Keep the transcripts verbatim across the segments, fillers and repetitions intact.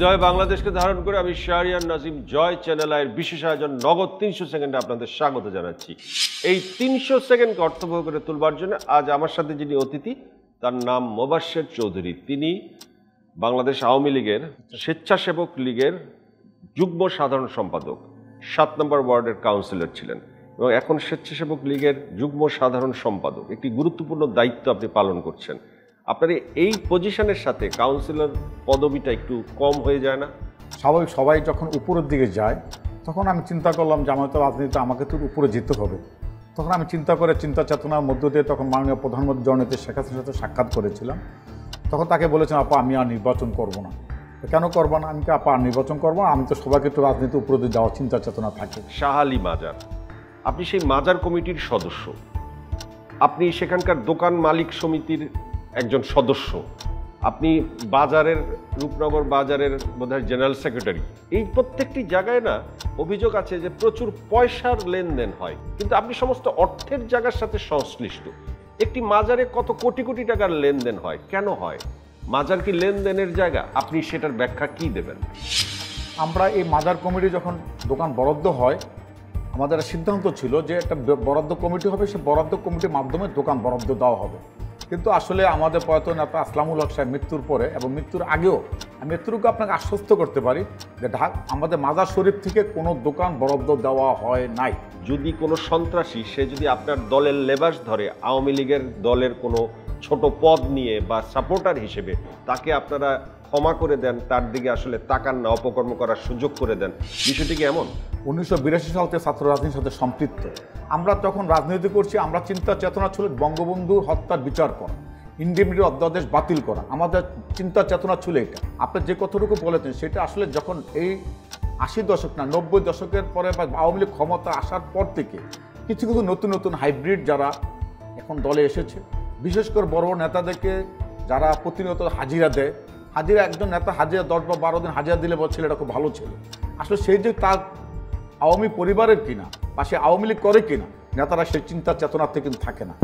বিজয় বাংলাদেশকে ধারণ করে আমি শাহরিয়ার নাজিম জয় চ্যানেল আয়ের বিশেষ আয়োজন নগদ তিনশো সেকেন্ডে আপনাদের স্বাগত জানাচ্ছি। এই তিনশো সেকেন্ড কর্তব্য করে তুলবার জন্য আজ আমার সাথে যিনি অতিথি, তার নাম মোবাশ্বের চৌধুরী। তিনি বাংলাদেশ আওয়ামী লীগের স্বেচ্ছাসেবক লীগের যুগ্ম সাধারণ সম্পাদক, সাত নম্বর ওয়ার্ডের কাউন্সিলর ছিলেন এবং এখন স্বেচ্ছাসেবক লীগের যুগ্ম সাধারণ সম্পাদক। একটি গুরুত্বপূর্ণ দায়িত্ব আপনি পালন করছেন। আপনার এই পজিশনের সাথে কাউন্সিলর পদবিটা একটু কম হয়ে যায় না? স্বাভাবিক, সবাই যখন উপরের দিকে যায় তখন আমি চিন্তা করলাম যে আমার তো রাজনীতিতে আমাকে তো উপরে যেতে হবে। তখন আমি চিন্তা করে চিন্তা চেতনার মধ্য দিয়ে তখন মাননীয় প্রধানমন্ত্রী জননেত্রী শেখ হাসিনার সাথে সাক্ষাৎ করেছিলাম। তখন তাকে বলেছিলাম, আপা আমি আর নির্বাচন করব না। কেন করব না? আমি আপা আর নির্বাচন করবো, আমি তো সবাইকে তো রাজনীতি উপরে দিয়ে যাওয়ার চিন্তা চেতনা থাকে। শাহালি মাজার, আপনি সেই মাজার কমিটির সদস্য, আপনি সেখানকার দোকান মালিক সমিতির একজন সদস্য, আপনি বাজারের রূপনগর বাজারের বোধহয় জেনারেল সেক্রেটারি। এই প্রত্যেকটি জায়গায় না অভিযোগ আছে যে প্রচুর পয়সার লেনদেন হয়, কিন্তু আপনি সমস্ত অর্থের জায়গার সাথে সংশ্লিষ্ট। একটি মাজারে কত কোটি কোটি টাকার লেনদেন হয়, কেন হয়? মাজার কি লেনদেনের জায়গা? আপনি সেটার ব্যাখ্যা কি দেবেন? আমরা এই মাজার কমিটি যখন দোকান বরাদ্দ হয়, আমাদের সিদ্ধান্ত ছিল যে একটা বরাদ্দ কমিটি হবে, সে বরাদ্দ কমিটির মাধ্যমে দোকান বরাদ্দ দেওয়া হবে। কিন্তু আসলে আমাদের প্রয়াত নেতা আসলামুল হক সাহেব মৃত্যুর পরে এবং মৃত্যুর আগেও, আমি এতটুকু আপনাকে আশ্বস্ত করতে পারি যে ঢাকা আমাদের মাজার শরীফ থেকে কোনো দোকান বরাদ্দ দেওয়া হয় নাই। যদি কোনো সন্ত্রাসী সে যদি আপনার দলের লেবাস ধরে, আওয়ামী লীগের দলের কোনো ছোট পদ নিয়ে বা সাপোর্টার হিসেবে, তাকে আপনারা ক্ষমা করে দেন, তার দিকে আসলে তাকান না, অপকর্ম করার সুযোগ করে দেন। বিষয়টিকে এমন উনিশশো বিরাশি সাল থেকে ছাত্র রাজনীতির সাথে সম্পৃক্ত। আমরা তখন রাজনীতি করছি, আমরা চিন্তা চেতনা ছিল বঙ্গবন্ধু হত্যার বিচার করা, ইন্ডিপেন্ডেন্ট অধ্যাদেশ বাতিল করা, আমাদের চিন্তা চেতনা ছিল এটা। আপনি যে কতটুকু বলেছেন সেটা আসলে যখন এই আশি দশক না নব্বই দশকের পরে বা আওয়ামী লীগ ক্ষমতা আসার পর থেকে কিছু কিছু নতুন নতুন হাইব্রিড যারা এখন দলে এসেছে, বিশেষ করে বড় বড় নেতাদেরকে যারা প্রতিনিয়ত হাজিরা দেয়, হাজিরা একজন নেতা হাজিরা দশ বা বারো দিন হাজিরা দিলে বলছিল এটা খুব ভালো ছিল। আসলে সেই যে তার আওয়ামী পরিবারের কিনা বা সে আওয়ামী লীগ করে কিনা, নেতারা সেই চিন্তা চেতনাতে কিন্তু থাকে না।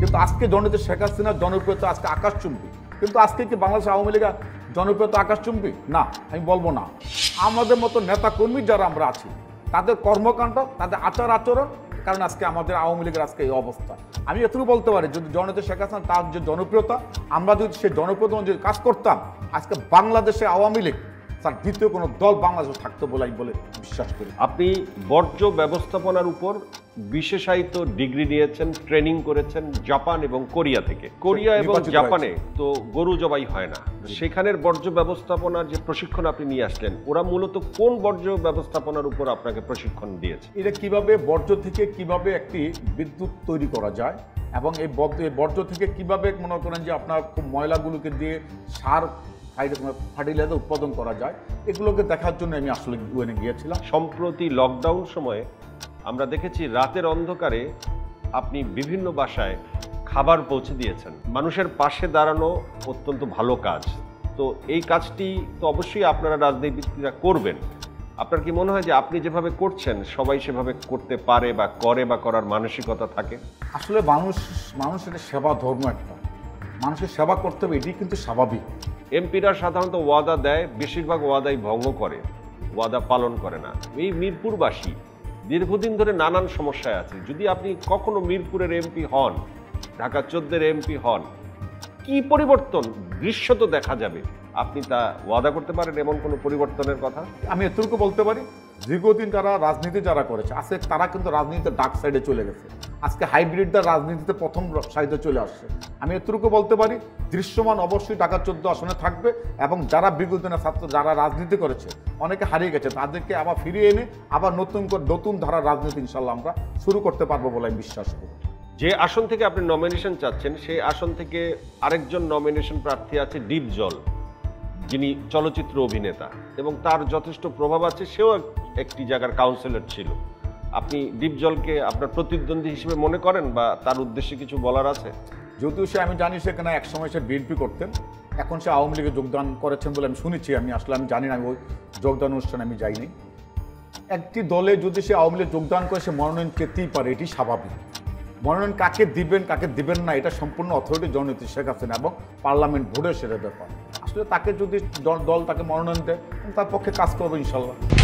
কিন্তু আজকে জননেত্রী শেখ হাসিনার জনপ্রিয়তা আজকে আকাশচুম্বী, কিন্তু আজকে কি বাংলাদেশ আওয়ামী লীগের জনপ্রিয়তা আকাশচুম্বী? না, আমি বলবো না। আমাদের মতো নেতাকর্মী যারা আমরা আছি, তাদের কর্মকাণ্ড, তাদের আচার আচরণ, কারণ আজকে আমাদের আওয়ামী লীগের আজকে এই অবস্থা। আমি এতটুকু বলতে পারি, যদি জননেত্রী শেখ হাসিনা তার যে জনপ্রিয়তা, আমরা যদি সেই জনপ্রিয়তা যদি কাজ করতাম, আজকে বাংলাদেশে আওয়ামী লীগ তার দ্বিতীয় কোনো দল বাংলাদেশে থাকতো বলে আমি বলে বিশ্বাস করি। আপনি বর্জ্য ব্যবস্থাপনার উপর বিশেষায়িত ডিগ্রি নিয়েছেন, ট্রেনিং করেছেন জাপান এবং কোরিয়া থেকে। কোরিয়া এবং জাপানে তো গরু জবাই হয় না, সেখানের বর্জ্য ব্যবস্থাপনার যে প্রশিক্ষণ আপনি নিয়ে আসলেন, ওরা মূলত কোন বর্জ্য ব্যবস্থাপনার উপর আপনাকে প্রশিক্ষণ দিয়েছে? এটা কিভাবে বর্জ্য থেকে কিভাবে একটি বিদ্যুৎ তৈরি করা যায় এবং এই বর্জ্য থেকে কিভাবে মনে করেন যে আপনার ময়লাগুলোকে দিয়ে সার ফার্টিলাইজার উৎপাদন করা যায়, এগুলোকে দেখার জন্য আমি আসলে ইউএনে গিয়েছিলাম। সম্প্রতি লকডাউন সময়ে আমরা দেখেছি রাতের অন্ধকারে আপনি বিভিন্ন বাসায় খাবার পৌঁছে দিয়েছেন। মানুষের পাশে দাঁড়ানো অত্যন্ত ভালো কাজ, তো এই কাজটি তো অবশ্যই আপনারা রাজনীতিবিদরা করবেন। আপনার কি মনে হয় যে আপনি যেভাবে করছেন সবাই সেভাবে করতে পারে বা করে বা করার মানসিকতা থাকে? আসলে মানুষ মানুষের সেবা ধর্ম, একটা মানুষের সেবা করতে হবে, এটি কিন্তু স্বাভাবিক। এমপিরা সাধারণত ওয়াদা দেয়, বেশিরভাগ ওয়াদাই ভঙ্গ করে, ওয়াদা পালন করে না। এই মিরপুরবাসী দীর্ঘদিন ধরে নানান সমস্যায় আছে। যদি আপনি কখনো মিরপুরের এমপি হন, ঢাকা চোদ্দের এমপি হন, কি পরিবর্তন দৃশ্য তো দেখা যাবে? আপনি তা ওয়াদা করতে পারেন এমন কোনো পরিবর্তনের কথা? আমি এতটুকু বলতে পারি, দীর্ঘদিন যারা রাজনীতি যারা করেছে আজকে তারা কিন্তু রাজনীতিতে ডার্ক সাইডে চলে গেছে। আজকে হাইব্রিডরা রাজনীতিতে প্রথম সাইডে চলে আসছে। আমি এতটুকু বলতে পারি, দৃশ্যমান অবশ্যই ঢাকা চোদ্দ আসনে থাকবে এবং যারা বিগতদিনের ছাত্র যারা রাজনীতি করেছে অনেকে হারিয়ে গেছে, তাদেরকে আবার ফিরিয়ে এনে আবার নতুন করে নতুন ধারার রাজনীতি ইনশাল্লাহ আমরা শুরু করতে পারবো বলে আমি বিশ্বাস করি। যে আসন থেকে আপনি নমিনেশন চাচ্ছেন সেই আসন থেকে আরেকজন নমিনেশন প্রার্থী আছে ডিপ জল, যিনি চলচ্চিত্র অভিনেতা এবং তার যথেষ্ট প্রভাব আছে, সেও একটি জায়গার কাউন্সিলর ছিল। আপনি ডিপ জলকে আপনার প্রতিদ্বন্দ্বী হিসেবে মনে করেন বা তার উদ্দেশ্যে কিছু বলার আছে? যদিও সে আমি জানি সেখানে একসময় সে বিএনপি করতেন, এখন সে আওয়ামী লীগে যোগদান করেছেন বলে আমি শুনেছি। আমি আসলে আমি জানি না, আমি ওই যোগদান অনুষ্ঠানে আমি যাইনি। একটি দলে যদি সে আওয়ামী লীগে যোগদান করে সে মনোনয়ন পেতেই পারে, এটি স্বাভাবিক। মনোনয়ন কাকে দিবেন কাকে দিবেন না এটা সম্পূর্ণ অথরিটি জননীতি শেখ হাসিনা এবং পার্লামেন্ট ভোটে সেটা ব্যাপার। ছিল তাকে যদি দল তাকে মনোনয়ন দেয় তার পক্ষে কাজ করব ইনশাআল্লাহ।